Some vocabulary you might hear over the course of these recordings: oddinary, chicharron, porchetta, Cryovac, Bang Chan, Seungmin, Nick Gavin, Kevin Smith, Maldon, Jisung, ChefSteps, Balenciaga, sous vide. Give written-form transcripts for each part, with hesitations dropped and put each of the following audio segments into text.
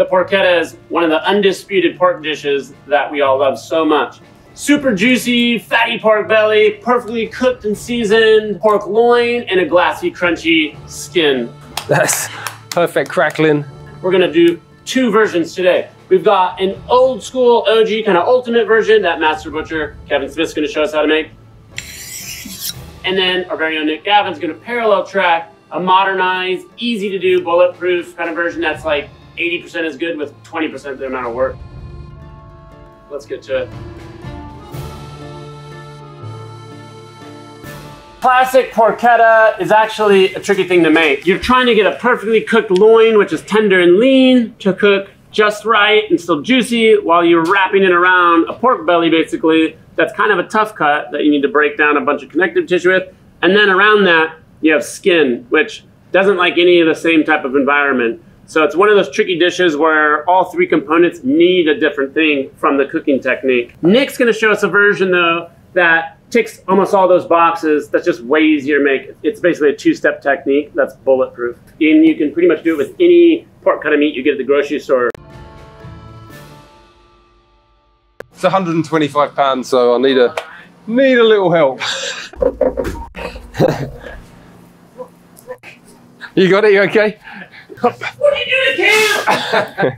The porchetta is one of the undisputed pork dishes that we all love so much. Super juicy, fatty pork belly, perfectly cooked and seasoned pork loin, and a glassy, crunchy skin. That's perfect crackling. We're gonna do two versions today. We've got an old school OG kind of ultimate version that Master Butcher Kevin Smith's gonna show us how to make. And then our very own Nick Gavin's gonna parallel track a modernized, easy to do, bulletproof kind of version that's like 80% as good with 20% the amount of work. Let's get to it. Classic porchetta is actually a tricky thing to make. You're trying to get a perfectly cooked loin, which is tender and lean, to cook just right and still juicy while you're wrapping it around a pork belly, basically. That's kind of a tough cut that you need to break down a bunch of connective tissue with. And then around that, you have skin, which doesn't like any of the same type of environment. So it's one of those tricky dishes where all three components need a different thing from the cooking technique. Nick's gonna show us a version though that ticks almost all those boxes. That's just way easier to make. It's basically a two-step technique that's bulletproof. And you can pretty much do it with any pork cut of meat you get at the grocery store. It's 125 pounds, so I'll need a little help. You got it, you okay? What are you doing, Cam?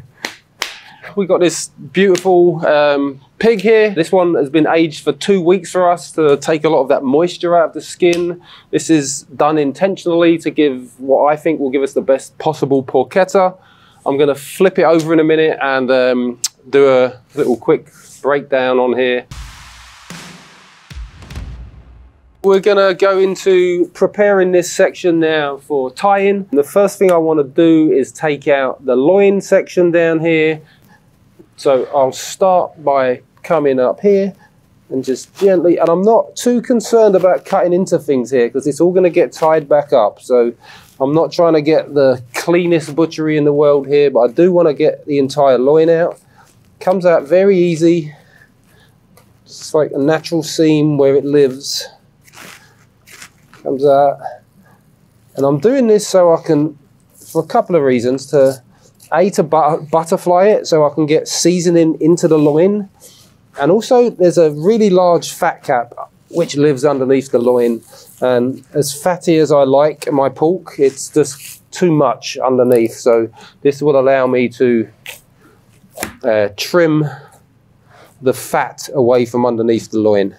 We got this beautiful pig here. This one has been aged for 2 weeks for us to take a lot of that moisture out of the skin. This is done intentionally to give what I think will give us the best possible porchetta. I'm gonna flip it over in a minute and do a little quick breakdown on here. We're gonna go into preparing this section now for tie-in. The first thing I wanna do is take out the loin section down here. So I'll start by coming up here and just gently, and I'm not too concerned about cutting into things here because it's all gonna get tied back up. So I'm not trying to get the cleanest butchery in the world here, but I do wanna get the entire loin out. Comes out very easy. It's like a natural seam where it lives. Comes out, and I'm doing this so I can, for a couple of reasons, to A, to butterfly it so I can get seasoning into the loin, and also there's a really large fat cap which lives underneath the loin, and as fatty as I like my pork, it's just too much underneath, so this will allow me to trim the fat away from underneath the loin.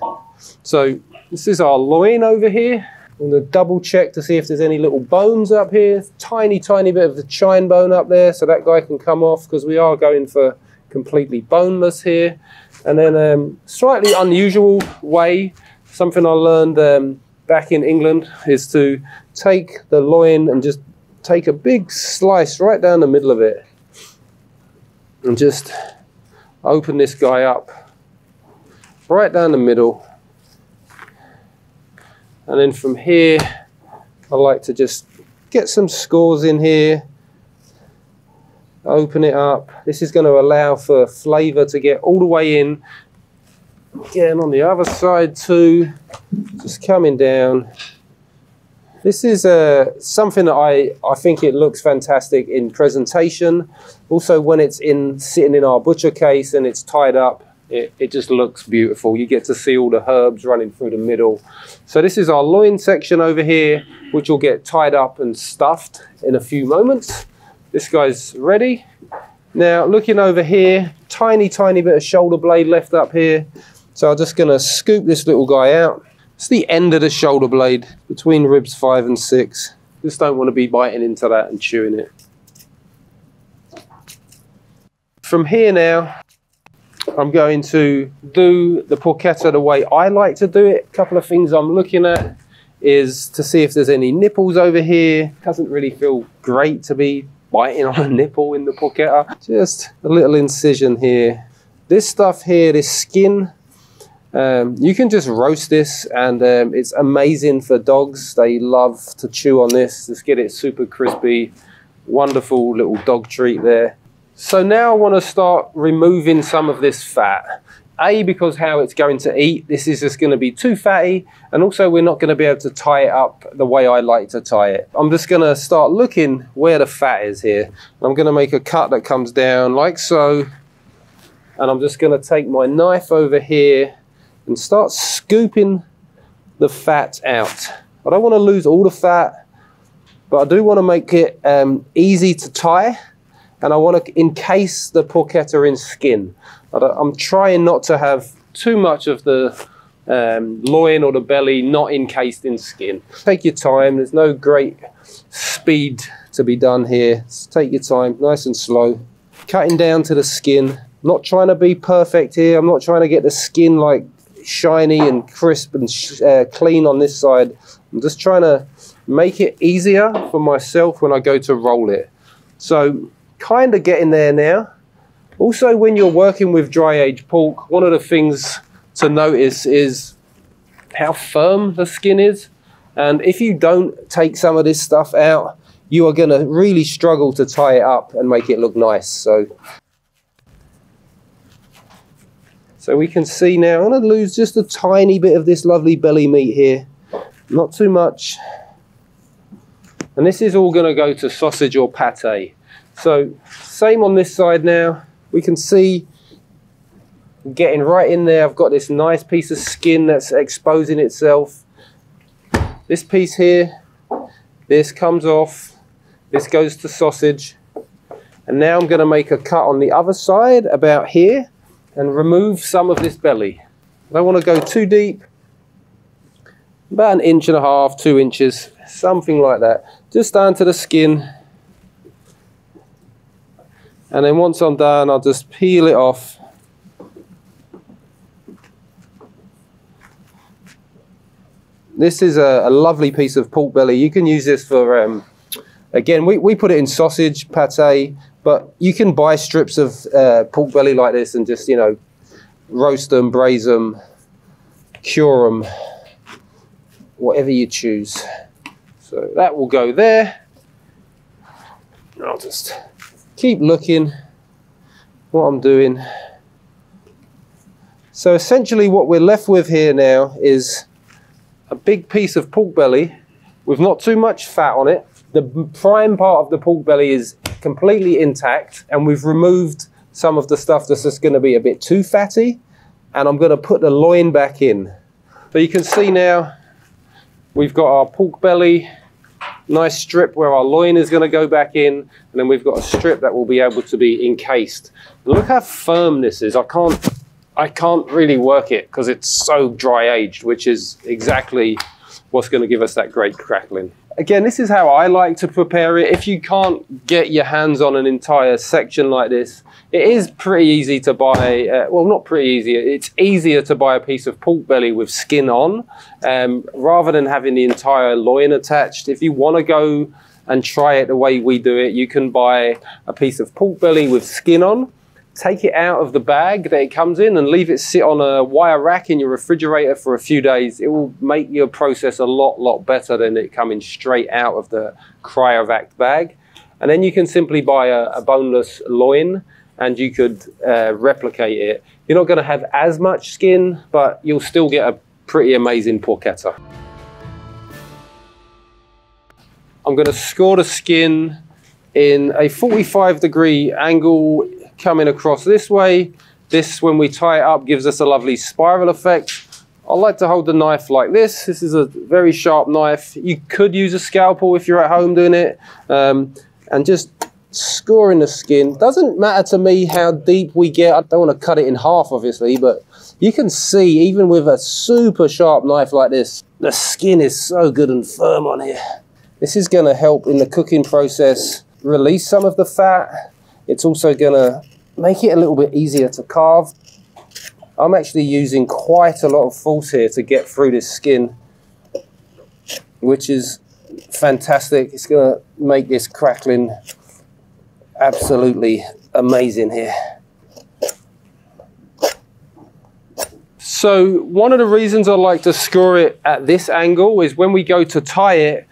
So this is our loin over here. I'm going to double check to see if there's any little bones up here. Tiny, tiny bit of the chine bone up there, so that guy can come off because we are going for completely boneless here. And then slightly unusual way, something I learned back in England, is to take the loin and just take a big slice right down the middle of it and just open this guy up right down the middle. And then from here, I like to just get some scores in here, open it up. This is going to allow for flavor to get all the way in. Again, on the other side too, just coming down. This is something that I think it looks fantastic in presentation. Also when it's sitting in our butcher case and it's tied up, it just looks beautiful. You get to see all the herbs running through the middle. So this is our loin section over here, which will get tied up and stuffed in a few moments. This guy's ready. Now looking over here, tiny, tiny bit of shoulder blade left up here. So I'm just gonna scoop this little guy out. It's the end of the shoulder blade between ribs 5 and 6. Just don't wanna be biting into that and chewing it. From here now, I'm going to do the porchetta the way I like to do it. A couple of things I'm looking at is to see if there's any nipples over here. Doesn't really feel great to be biting on a nipple in the porchetta. Just a little incision here. This stuff here, this skin, you can just roast this and it's amazing for dogs. They love to chew on this. Just get it super crispy. Wonderful little dog treat there. So now I want to start removing some of this fat. A, because how it's going to eat, this is just going to be too fatty, and also we're not going to be able to tie it up the way I like to tie it. I'm just going to start looking where the fat is here. I'm going to make a cut that comes down like so, and I'm just going to take my knife over here and start scooping the fat out. I don't want to lose all the fat, but I do want to make it easy to tie. And I want to encase the porchetta in skin. I'm trying not to have too much of the loin or the belly not encased in skin. Take your time. There's no great speed to be done here. Just take your time, nice and slow. Cutting down to the skin. Not trying to be perfect here. I'm not trying to get the skin like shiny and crisp and clean on this side. I'm just trying to make it easier for myself when I go to roll it. So, kind of getting there now. Also, when you're working with dry aged pork, one of the things to notice is how firm the skin is. And if you don't take some of this stuff out, you are going to really struggle to tie it up and make it look nice. So we can see now, I'm going to lose just a tiny bit of this lovely belly meat here. Not too much. And this is all going to go to sausage or pate. So same on this side now, we can see getting right in there. I've got this nice piece of skin that's exposing itself. This piece here, this comes off, this goes to sausage. And now I'm going to make a cut on the other side about here and remove some of this belly. I don't want to go too deep, about 1.5 inches, 2 inches, something like that, just down to the skin. And then once I'm done, I'll just peel it off. This is a lovely piece of pork belly. You can use this for, again, we put it in sausage, pate, but you can buy strips of pork belly like this and just, you know, roast them, braise them, cure them, whatever you choose. So that will go there. I'll just keep looking what I'm doing. So essentially what we're left with here now is a big piece of pork belly with not too much fat on it. The prime part of the pork belly is completely intact, and we've removed some of the stuff that's just going to be a bit too fatty, and I'm going to put the loin back in. So you can see now we've got our pork belly, nice strip where our loin is going to go back in, and then we've got a strip that will be able to be encased. And look how firm this is. I can't really work it because it's so dry aged, which is exactly what's going to give us that great crackling. Again, this is how I like to prepare it. If you can't get your hands on an entire section like this, it is pretty easy to buy, well, not pretty easy, it's easier to buy a piece of pork belly with skin on, rather than having the entire loin attached. If you want to go and try it the way we do it, you can buy a piece of pork belly with skin on, take it out of the bag that it comes in and leave it sit on a wire rack in your refrigerator for a few days. It will make your process a lot better than it coming straight out of the cryovac bag. And then you can simply buy a boneless loin and you could replicate it. You're not going to have as much skin, but you'll still get a pretty amazing porchetta. I'm going to score the skin in a 45-degree angle coming across this way. This, when we tie it up, gives us a lovely spiral effect. I like to hold the knife like this. This is a very sharp knife. You could use a scalpel if you're at home doing it, and just scoring the skin. Doesn't matter to me how deep we get. I don't want to cut it in half, obviously, but you can see, even with a super sharp knife like this, the skin is so good and firm on here. This is going to help in the cooking process, release some of the fat. It's also going to make it a little bit easier to carve. I'm actually using quite a lot of force here to get through this skin, which is fantastic. It's going to make this crackling absolutely amazing here. So one of the reasons I like to score it at this angle is when we go to tie it,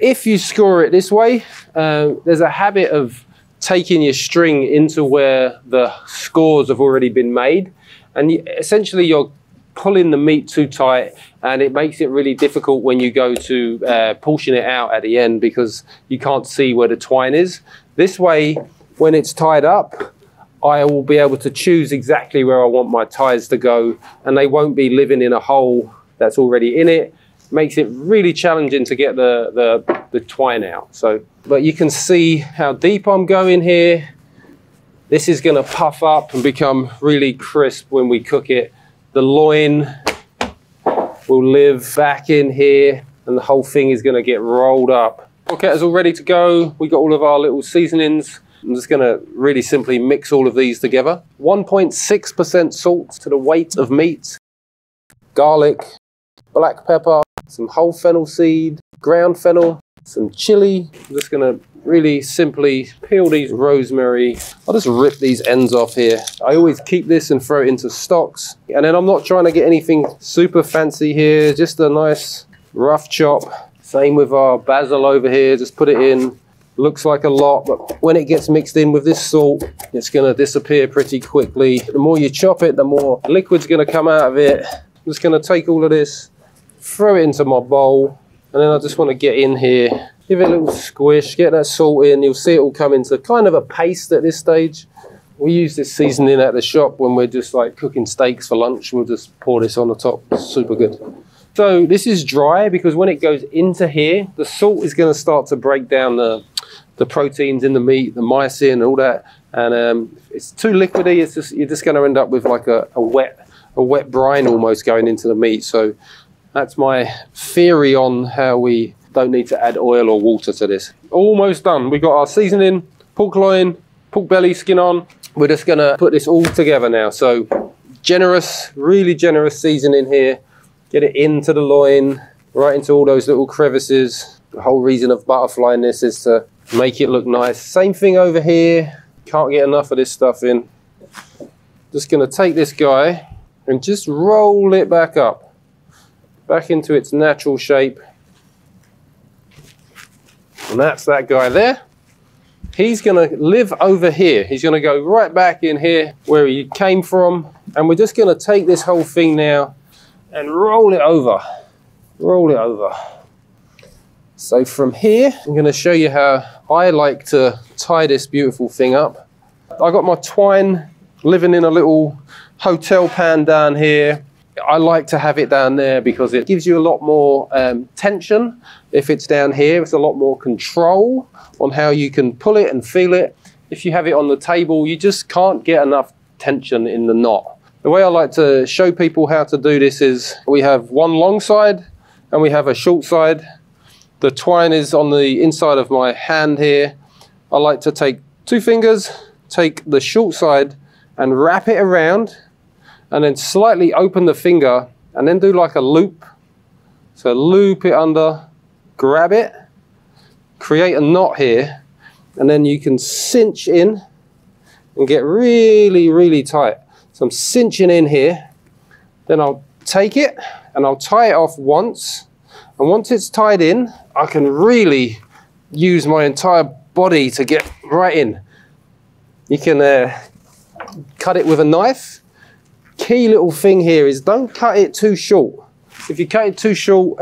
if you score it this way, there's a habit of taking your string into where the scores have already been made, and essentially you're pulling the meat too tight, and it makes it really difficult when you go to portion it out at the end because you can't see where the twine is. This way, when it's tied up, I will be able to choose exactly where I want my ties to go, and they won't be living in a hole that's already in it. Makes it really challenging to get the twine out. So, but you can see how deep I'm going here. This is gonna puff up and become really crisp when we cook it. The loin will live back in here, and the whole thing is gonna get rolled up. Porchetta's all ready to go. We got all of our little seasonings. I'm just gonna really simply mix all of these together. 1.6% salt to the weight of meat, garlic, black pepper, some whole fennel seed, ground fennel, some chili. I'm just gonna really simply peel these rosemary. I'll just rip these ends off here. I always keep this and throw it into stocks. And then I'm not trying to get anything super fancy here, just a nice rough chop. Same with our basil over here, just put it in. Looks like a lot, but when it gets mixed in with this salt, it's gonna disappear pretty quickly. The more you chop it, the more liquid's gonna come out of it. I'm just gonna take all of this, throw it into my bowl, and then I just want to get in here, give it a little squish, get that salt in. You'll see it all come into kind of a paste at this stage. We use this seasoning at the shop when we're just like cooking steaks for lunch. We'll just pour this on the top. It's super good. So this is dry because when it goes into here, the salt is going to start to break down the proteins in the meat, the mycin and all that. And it's too liquidy. It's just, you're just going to end up with like a wet brine almost going into the meat. So that's my theory on how we don't need to add oil or water to this. Almost done. We got our seasoning, pork loin, pork belly skin on. We're just gonna put this all together now. So generous, really generous seasoning here. Get it into the loin, right into all those little crevices. The whole reason of butterflying this is to make it look nice. Same thing over here. Can't get enough of this stuff in. Just gonna take this guy and just roll it back up. Back into its natural shape. And that's that guy there. He's gonna live over here. He's gonna go right back in here where he came from. And we're just gonna take this whole thing now and roll it over. Roll it over. So from here, I'm gonna show you how I like to tie this beautiful thing up. I got my twine living in a little hotel pan down here. I like to have it down there because it gives you a lot more tension. If it's down here, it's a lot more control on how you can pull it and feel it. If you have it on the table, you just can't get enough tension in the knot. The way I like to show people how to do this is we have one long side and we have a short side. The twine is on the inside of my hand here. I like to take two fingers, take the short side and wrap it around, and then slightly open the finger and then do like a loop. So loop it under, grab it, create a knot here, and then you can cinch in and get really, really tight. So I'm cinching in here, then I'll take it and I'll tie it off once. And once it's tied in, I can really use my entire body to get right in. You can cut it with a knife. Key little thing here is don't cut it too short. If you cut it too short,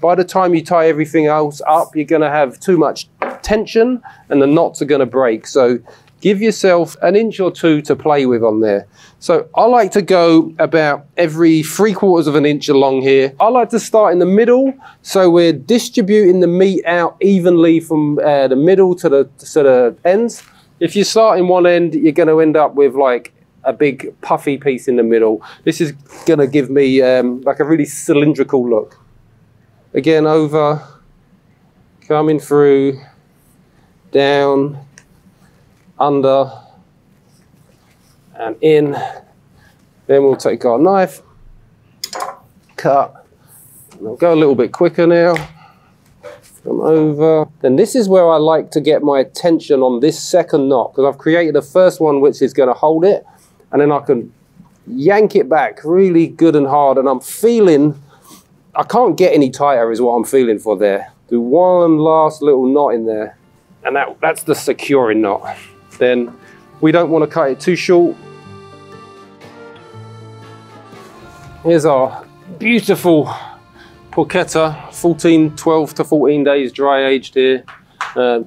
by the time you tie everything else up, you're going to have too much tension and the knots are going to break. So give yourself an inch or two to play with on there. So I like to go about every 3/4 of an inch along here. I like to start in the middle, so we're distributing the meat out evenly from the middle to the ends. If you start in one end, you're going to end up with like a big puffy piece in the middle. This is gonna give me like a really cylindrical look. Again, over, coming through, down, under, and in. Then we'll take our knife, cut. I'll go a little bit quicker now. Come over. Then this is where I like to get my tension on this second knot, because I've created the first one which is gonna hold it. And then I can yank it back really good and hard. And I'm feeling, I can't get any tighter is what I'm feeling for there. Do one last little knot in there. And that's the securing knot. Then we don't want to cut it too short. Here's our beautiful porchetta, 12 to 14 days dry aged here.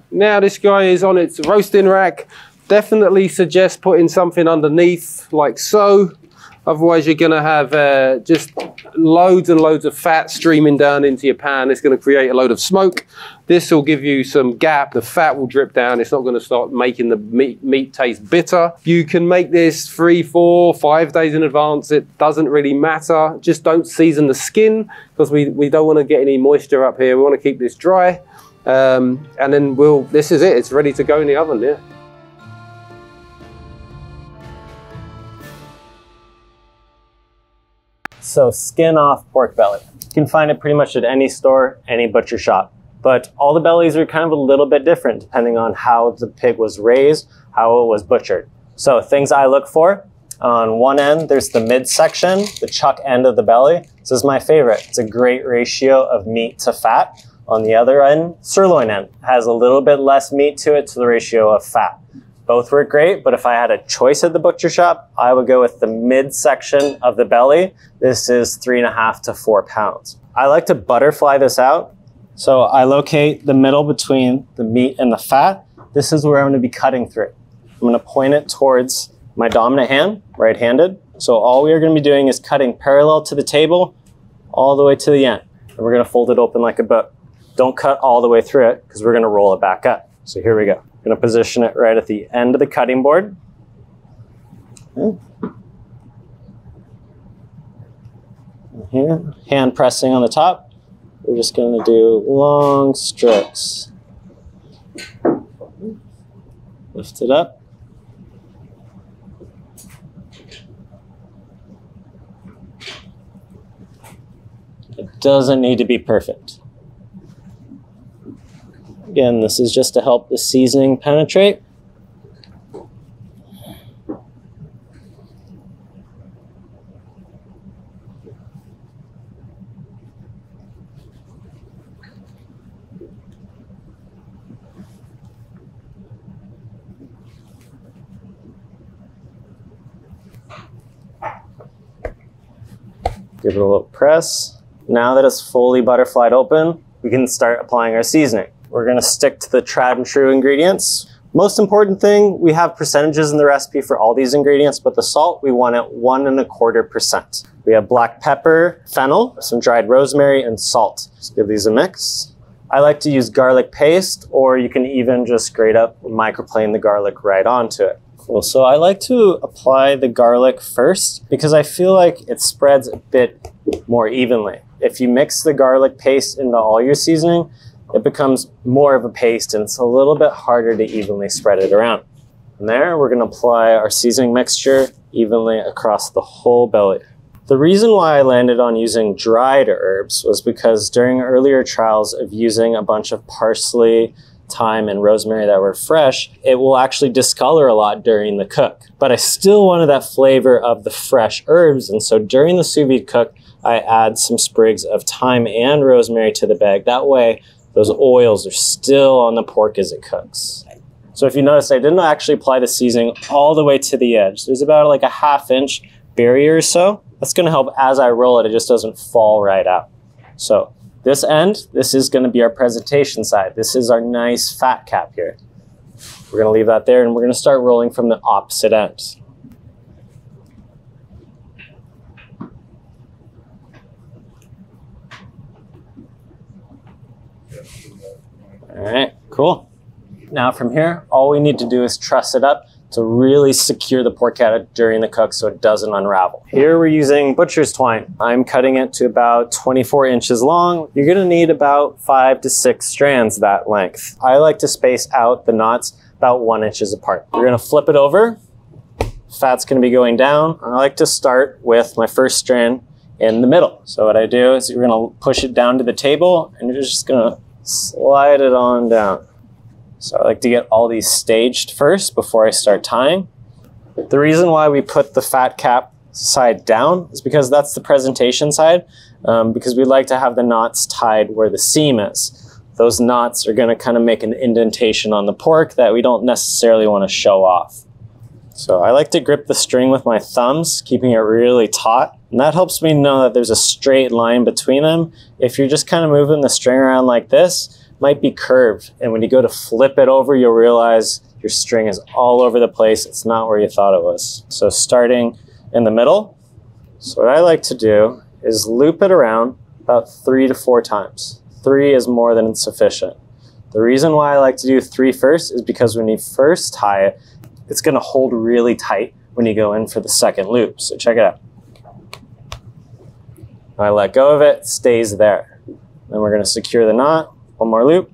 Now this guy is on its roasting rack. Definitely suggest putting something underneath like so. Otherwise you're gonna have just loads and loads of fat streaming down into your pan. It's gonna create a load of smoke. This will give you some gap. The fat will drip down. It's not gonna start making the meat taste bitter. You can make this 3, 4, 5 days in advance. It doesn't really matter. Just don't season the skin because we don't wanna get any moisture up here. We wanna keep this dry. And then this is it. It's ready to go in the oven, yeah. So skin off pork belly. You can find it pretty much at any store, any butcher shop. But all the bellies are kind of a little bit different depending on how the pig was raised, how it was butchered. So things I look for, on one end, there's the midsection, the chuck end of the belly. This is my favorite. It's a great ratio of meat to fat. On the other end, sirloin end. It has a little bit less meat to it to the ratio of fat. Both were great, but if I had a choice at the butcher shop, I would go with the midsection of the belly. This is 3.5 to 4 pounds. I like to butterfly this out. So I locate the middle between the meat and the fat. This is where I'm gonna be cutting through. I'm gonna point it towards my dominant hand, right-handed. So all we are gonna be doing is cutting parallel to the table all the way to the end. And we're gonna fold it open like a book. Don't cut all the way through it because we're gonna roll it back up. So here we go. I'm gonna position it right at the end of the cutting board. Here, hand pressing on the top. We're just gonna do long strokes. Lift it up. It doesn't need to be perfect. Again, this is just to help the seasoning penetrate. Give it a little press. Now that it's fully butterflied open, we can start applying our seasoning. We're gonna stick to the tried and true ingredients. Most important thing, we have percentages in the recipe for all these ingredients, but the salt, we want it 1.25%. We have black pepper, fennel, some dried rosemary, and salt. Just give these a mix. I like to use garlic paste, or you can even just grate up and microplane the garlic right onto it. Cool, so I like to apply the garlic first because I feel like it spreads a bit more evenly. If you mix the garlic paste into all your seasoning, it becomes more of a paste and it's a little bit harder to evenly spread it around. From there, we're gonna apply our seasoning mixture evenly across the whole belly. The reason why I landed on using dried herbs was because during earlier trials of using a bunch of parsley, thyme, and rosemary that were fresh, it will actually discolor a lot during the cook. But I still wanted that flavor of the fresh herbs, and so during the sous vide cook, I add some sprigs of thyme and rosemary to the bag. That way, those oils are still on the pork as it cooks. So if you notice, I didn't actually apply the seasoning all the way to the edge. There's about like a ½ inch barrier or so. That's gonna help as I roll it, it just doesn't fall right out. So this end, this is gonna be our presentation side. This is our nice fat cap here. We're gonna leave that there and we're gonna start rolling from the opposite end. All right, cool. Now from here, all we need to do is truss it up to really secure the porchetta during the cook so it doesn't unravel. Here we're using butcher's twine. I'm cutting it to about 24 inches long. You're gonna need about 5 to 6 strands that length. I like to space out the knots about 1 inch apart. We're gonna flip it over. Fat's gonna be going down. I like to start with my first strand in the middle. So what I do is you're gonna push it down to the table and you're just gonna slide it on down. So I like to get all these staged first before I start tying. The reason why we put the fat cap side down is because that's the presentation side, because we like to have the knots tied where the seam is. Those knots are gonna kind of make an indentation on the pork that we don't necessarily wanna show off. So I like to grip the string with my thumbs, keeping it really taut. And that helps me know that there's a straight line between them. If you're just kind of moving the string around like this, it might be curved. And when you go to flip it over, you'll realize your string is all over the place. It's not where you thought it was. So starting in the middle. So what I like to do is loop it around about 3 to 4 times. 3 is more than sufficient. The reason why I like to do 3 first is because when you first tie it, it's gonna hold really tight when you go in for the second loop. So check it out. I let go of it, it stays there. Then we're gonna secure the knot, one more loop.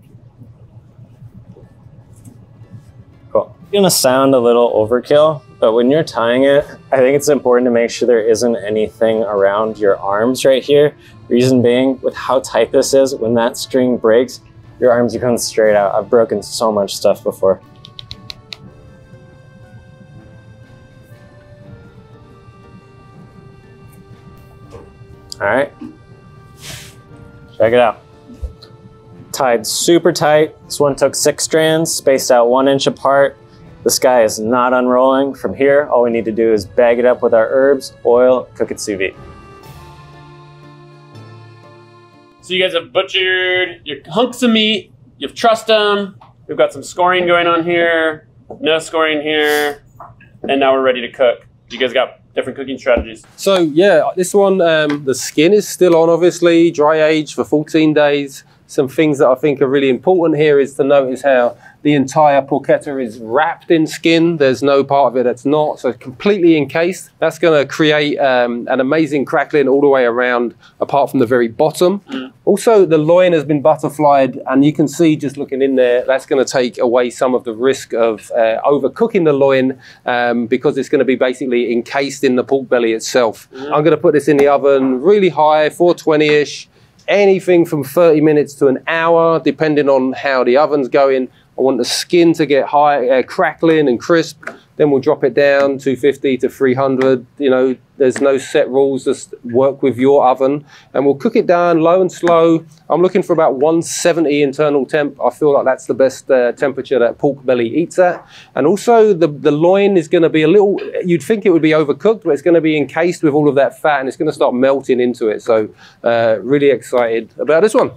Cool. It's gonna sound a little overkill, but when you're tying it, I think it's important to make sure there isn't anything around your arms right here. Reason being, with how tight this is, when that string breaks, your arms come straight out. I've broken so much stuff before. All right, check it out. Tied super tight. This one took 6 strands, spaced out 1 inch apart. This guy is not unrolling. From here, all we need to do is bag it up with our herbs, oil, cook it sous vide. So you guys have butchered your hunks of meat, you've trussed them, we've got some scoring going on here, no scoring here, and now we're ready to cook. You guys got different cooking strategies. So yeah, this one, the skin is still on, obviously, dry aged for 14 days. Some things that I think are really important here is to notice how the entire porchetta is wrapped in skin. There's no part of it that's not, so it's completely encased. That's gonna create an amazing crackling all the way around, apart from the very bottom. Mm. Also, the loin has been butterflied, and you can see just looking in there, that's gonna take away some of the risk of overcooking the loin because it's gonna be basically encased in the pork belly itself. Mm. I'm gonna put this in the oven really high, 420-ish, anything from 30 minutes to an hour, depending on how the oven's going. I want the skin to get high, crackling and crisp. Then we'll drop it down 250 to 300. You know, there's no set rules, just work with your oven. And we'll cook it down low and slow. I'm looking for about 170 internal temp. I feel like that's the best temperature that pork belly eats at. And also the loin is gonna be a little, you'd think it would be overcooked, but it's gonna be encased with all of that fat and it's gonna start melting into it. So really excited about this one.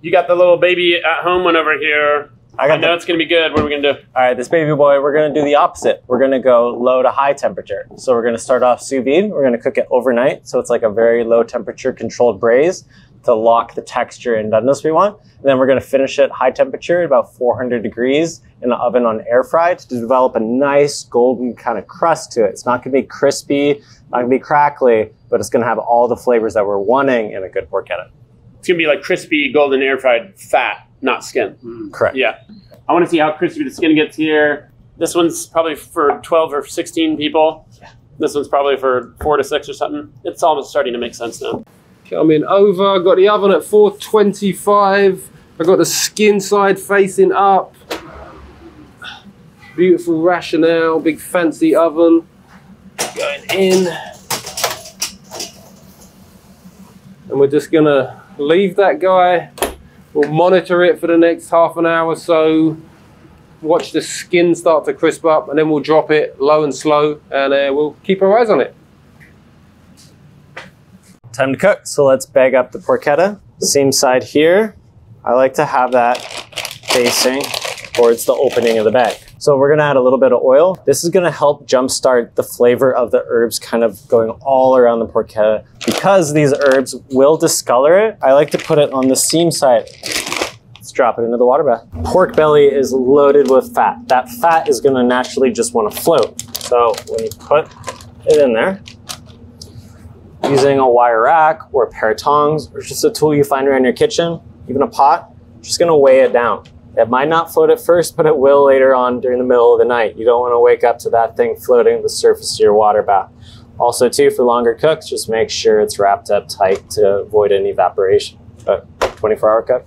You got the little baby at home one over here. I know it's gonna be good. What are we gonna do? All right, this baby boy, we're gonna do the opposite. We're gonna go low to high temperature. So we're gonna start off sous vide. We're gonna cook it overnight. So it's like a very low temperature controlled braise to lock the texture and doneness we want. And then we're gonna finish it high temperature at about 400 degrees in the oven on air fry to develop a nice golden kind of crust to it. It's not gonna be crispy, not gonna be crackly, but it's gonna have all the flavors that we're wanting in a good porchetta. It's gonna be like crispy, golden air fried fat. Not skin. Mm, correct. Yeah. I want to see how crispy the skin gets here. This one's probably for 12 or 16 people. This one's probably for 4 to 6 or something. It's almost starting to make sense now. Coming over, I've got the oven at 425. I've got the skin side facing up. Beautiful rationale, big fancy oven. Going in. And we're just gonna leave that guy. We'll monitor it for the next half an hour or so, watch the skin start to crisp up, and then we'll drop it low and slow, and we'll keep our eyes on it. Time to cook, so let's bag up the porchetta. Seam side here, I like to have that facing towards the opening of the bag. So we're gonna add a little bit of oil. This is gonna help jumpstart the flavor of the herbs kind of going all around the porchetta. Because these herbs will discolor it, I like to put it on the seam side. Let's drop it into the water bath. Pork belly is loaded with fat. That fat is gonna naturally just wanna float. So when you put it in there, using a wire rack or a pair of tongs, or just a tool you find around your kitchen, even a pot, just gonna weigh it down. It might not float at first, but it will later on during the middle of the night. You don't want to wake up to that thing floating at the surface of your water bath. Also too, for longer cooks, just make sure it's wrapped up tight to avoid any evaporation. But 24-hour cook.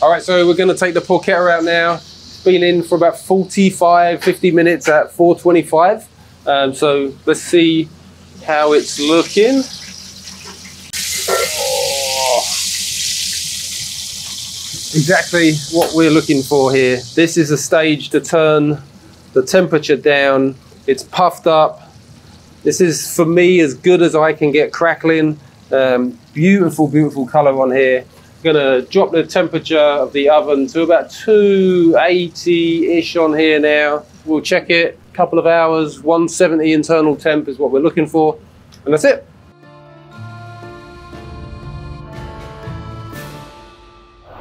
All right, so we're going to take the porchetta out now. It's been in for about 45, 50 minutes at 425. So let's see how it's looking. Oh, exactly what we're looking for here. This is a stage to turn the temperature down. It's puffed up. This is, for me, as good as I can get crackling. Beautiful, beautiful color on here. I'm gonna drop the temperature of the oven to about 280-ish on here now. We'll check it, a couple of hours, 170 internal temp is what we're looking for, and that's it.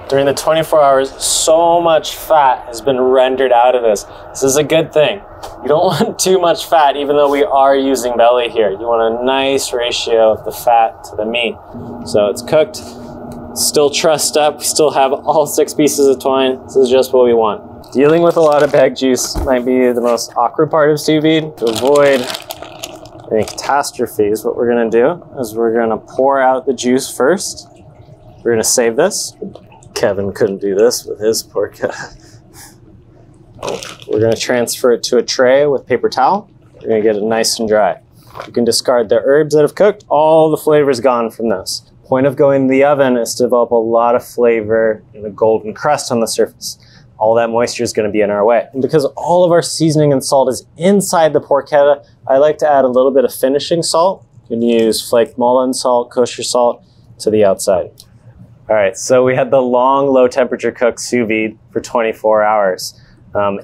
During the 24 hours, so much fat has been rendered out of this. This is a good thing. You don't want too much fat, even though we are using belly here. You want a nice ratio of the fat to the meat. So it's cooked, still trussed up, still have all 6 pieces of twine. This is just what we want. Dealing with a lot of bag juice might be the most awkward part of sous vide. To avoid any catastrophes, what we're gonna do is we're gonna pour out the juice first. We're gonna save this. Kevin couldn't do this with his porchetta. We're gonna transfer it to a tray with paper towel. We're gonna get it nice and dry. You can discard the herbs that have cooked, all the flavor's gone from this. Point of going to the oven is to develop a lot of flavor and a golden crust on the surface. All that moisture is gonna be in our way. And because all of our seasoning and salt is inside the porchetta, I like to add a little bit of finishing salt. You can use flaked Maldon salt, kosher salt, to the outside. All right, so we had the long, low temperature cook sous vide for 24 hours.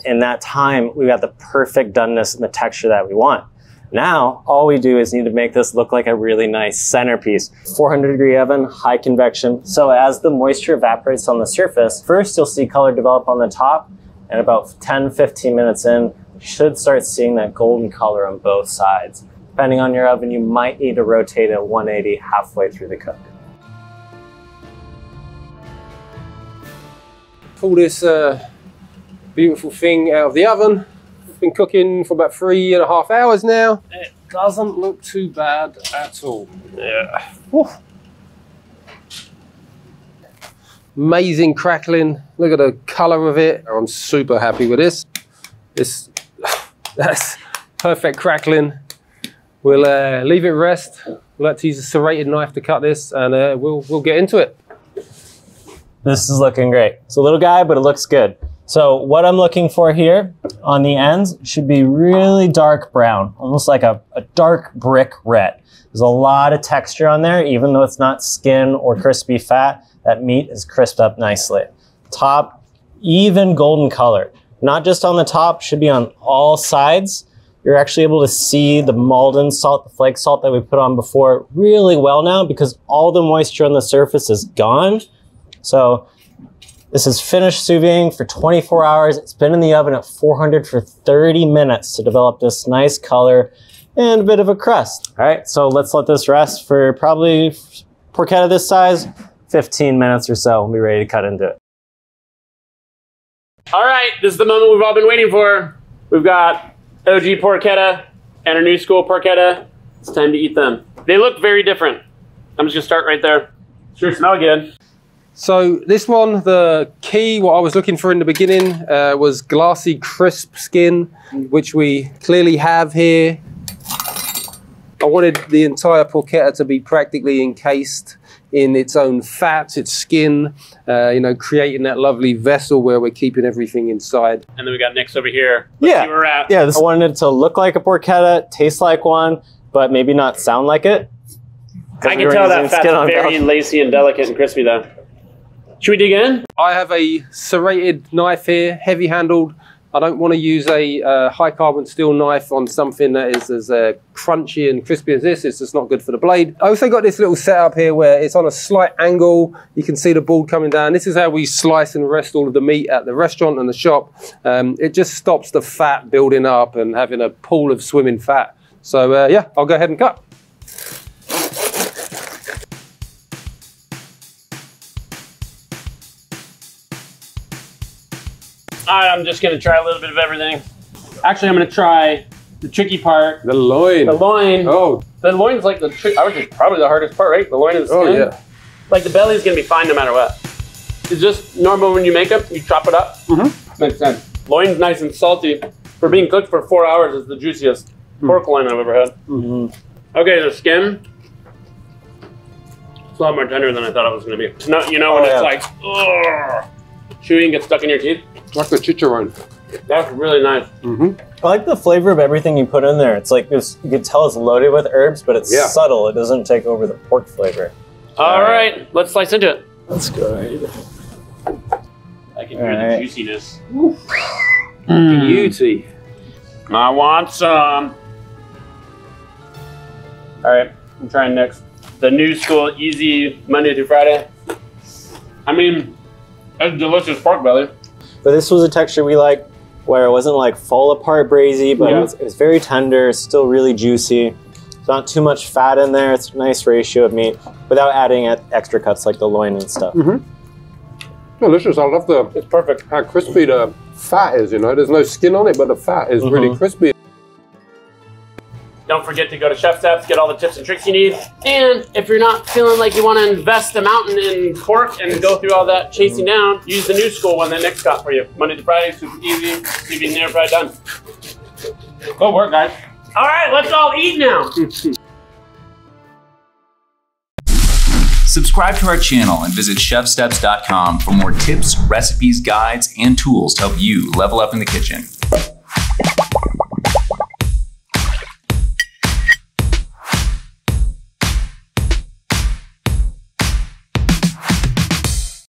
In that time, we got the perfect doneness and the texture that we want. Now, all we do is need to make this look like a really nice centerpiece. 400-degree oven, high convection. So as the moisture evaporates on the surface, first you'll see color develop on the top, and about 10, 15 minutes in, you should start seeing that golden color on both sides. Depending on your oven, you might need to rotate at 180 halfway through the cook. Pull this beautiful thing out of the oven. It's been cooking for about 3.5 hours now. It doesn't look too bad at all. Yeah. Woo. Amazing crackling. Look at the color of it. I'm super happy with this. That's perfect crackling. We'll leave it rest. We'll have to use a serrated knife to cut this, and we'll get into it. This is looking great. It's a little guy, but it looks good. So what I'm looking for here on the ends should be really dark brown, almost like a dark brick red. There's a lot of texture on there, even though it's not skin or crispy fat, that meat is crisped up nicely. Top, even golden color. Not just on the top, should be on all sides. You're actually able to see the Maldon salt, the flake salt that we put on before really well now because all the moisture on the surface is gone. So this is finished sous vide for 24 hours. It's been in the oven at 400 for 30 minutes to develop this nice color and a bit of a crust. All right, so let's let this rest for probably porchetta this size, 15 minutes or so. We'll be ready to cut into it. All right, this is the moment we've all been waiting for. We've got OG porchetta and our new school porchetta. It's time to eat them. They look very different. I'm just gonna start right there. Sure smell good. So this one, the key, what I was looking for in the beginning was glassy, crisp skin, which we clearly have here. I wanted the entire porchetta to be practically encased in its own fat, its skin, you know, creating that lovely vessel where we're keeping everything inside. And then we got next over here. Let's see where we're at. Yeah, I wanted it to look like a porchetta, taste like one, but maybe not sound like it. I can tell that fat's very lacy and delicate and crispy though. Should we dig in? I have a serrated knife here, heavy handled. I don't want to use a high carbon steel knife on something that is as crunchy and crispy as this. It's just not good for the blade. I also got this little setup here where it's on a slight angle. You can see the board coming down. This is how we slice and rest all of the meat at the restaurant and the shop. It just stops the fat building up and having a pool of swimming fat. So yeah, I'll go ahead and cut. I'm just gonna try a little bit of everything. Actually, I'm gonna try the tricky part. The loin. The loin. Oh. The loin's like the trick. I would say probably the hardest part, right? The loin is. Oh yeah. Like the belly's gonna be fine no matter what. It's just normal when you make it, you chop it up. Mm-hmm. Makes sense. Loin's nice and salty. For being cooked for 4 hours, it's the juiciest pork loin I've ever had. Mm-hmm. Okay, the skin. It's a lot more tender than I thought it was gonna be. It's not, you know, when it's like, ugh. chewing gets stuck in your teeth. Like the chicharron. That's really nice. Mm-hmm. I like the flavor of everything you put in there. It's like, you can tell it's loaded with herbs, but it's subtle. It doesn't take over the pork flavor. All right, let's slice into it. Let's go. I can hear the juiciness. Beauty. I want some. All right, I'm trying next. The new school, easy Monday through Friday. I mean, that's delicious pork belly. But this was a texture we like, where it wasn't like fall apart braisy, but it was very tender, it's still really juicy. It's not too much fat in there, it's a nice ratio of meat, without adding extra cuts like the loin and stuff. Mm-hmm. Delicious, I love the, it's perfect how crispy the fat is, you know? There's no skin on it, but the fat is really crispy. Don't forget to go to Chef Steps, get all the tips and tricks you need. And if you're not feeling like you want to invest a mountain in pork and go through all that chasing down, use the new school one that Nick's got for you. Monday to Friday, super easy, keeping the air fry done. Good work, guys. All right, let's all eat now. Subscribe to our channel and visit chefsteps.com for more tips, recipes, guides, and tools to help you level up in the kitchen.